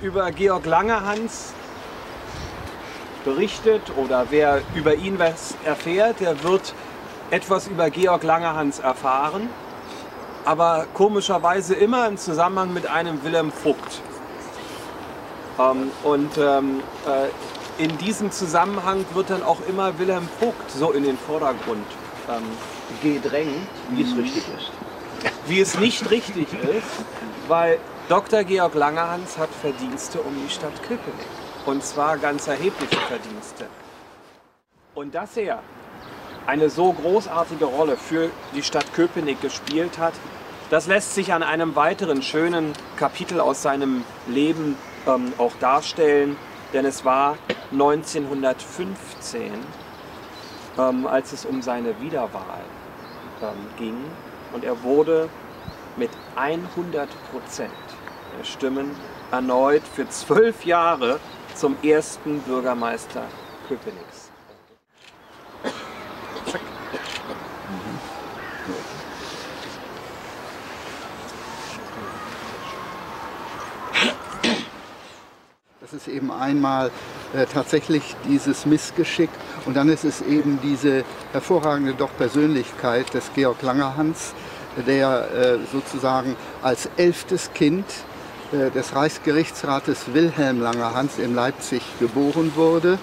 wer über Georg Langerhans berichtet oder wer über ihn was erfährt, der wird etwas über Georg Langerhans erfahren, aber komischerweise immer im Zusammenhang mit einem Wilhelm Voigt. In diesem Zusammenhang wird dann auch immer Wilhelm Voigt so in den Vordergrund gedrängt, wie es richtig ist. Wie es nicht richtig ist, weil Dr. Georg Langerhans hat Verdienste um die Stadt Köpenick. Und zwar ganz erhebliche Verdienste. Und dass er eine so großartige Rolle für die Stadt Köpenick gespielt hat, das lässt sich an einem weiteren schönen Kapitel aus seinem Leben auch darstellen. Denn es war 1915, als es um seine Wiederwahl ging. Und er wurde mit 100% der Stimmen erneut für 12 Jahre zum ersten Bürgermeister Köpenicks. Zack. Das ist eben einmal tatsächlich dieses Missgeschick und dann ist es eben diese hervorragende doch Persönlichkeit des Georg Langerhans, der sozusagen als 11. Kind des Reichsgerichtsrates Wilhelm Langerhans in Leipzig geboren wurde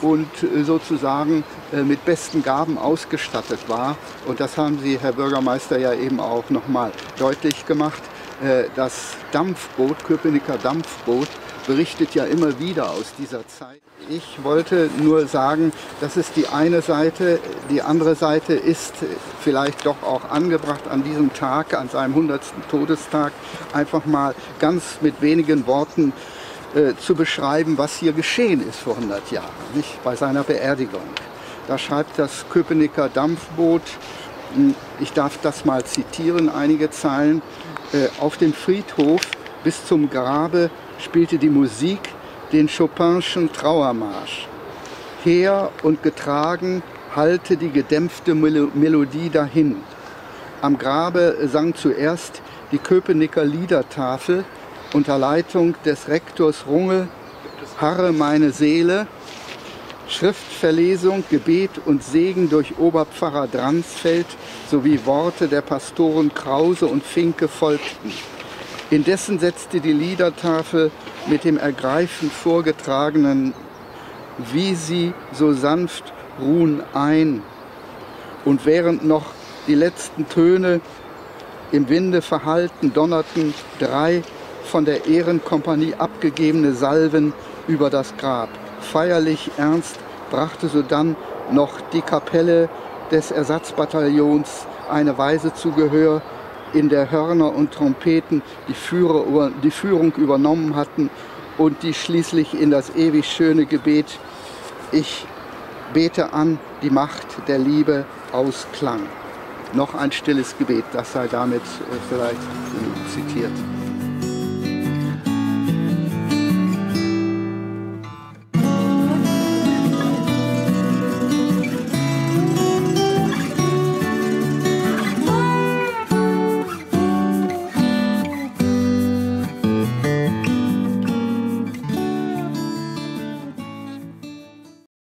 und sozusagen mit besten Gaben ausgestattet war. Und das haben Sie, Herr Bürgermeister, ja eben auch nochmal deutlich gemacht. Das Dampfboot, Köpenicker Dampfboot, berichtet ja immer wieder aus dieser Zeit. Ich wollte nur sagen, das ist die eine Seite. Die andere Seite ist vielleicht doch auch angebracht, an diesem Tag, an seinem 100. Todestag, einfach mal ganz mit wenigen Worten zu beschreiben, was hier geschehen ist vor 100 Jahren, nicht? Bei seiner Beerdigung. Da schreibt das Köpenicker Dampfboot, ich darf das mal zitieren, einige Zeilen, auf dem Friedhof bis zum Grabe spielte die Musik den Chopinschen Trauermarsch. Her und getragen hallte die gedämpfte Melodie dahin. Am Grabe sang zuerst die Köpenicker Liedertafel unter Leitung des Rektors Runge, Harre meine Seele, Schriftverlesung, Gebet und Segen durch Oberpfarrer Dransfeld sowie Worte der Pastoren Krause und Finke folgten. Indessen setzte die Liedertafel mit dem ergreifend vorgetragenen »Wie sie so sanft ruhen« ein. Und während noch die letzten Töne im Winde verhallten, donnerten 3 von der Ehrenkompanie abgegebene Salven über das Grab. Feierlich ernst brachte sodann noch die Kapelle des Ersatzbataillons eine Weise zu Gehör, in der Hörner und Trompeten die Führung übernommen hatten und die schließlich in das ewig schöne Gebet »Ich bete an die Macht der Liebe« ausklang. Noch ein stilles Gebet, das sei damit vielleicht zitiert.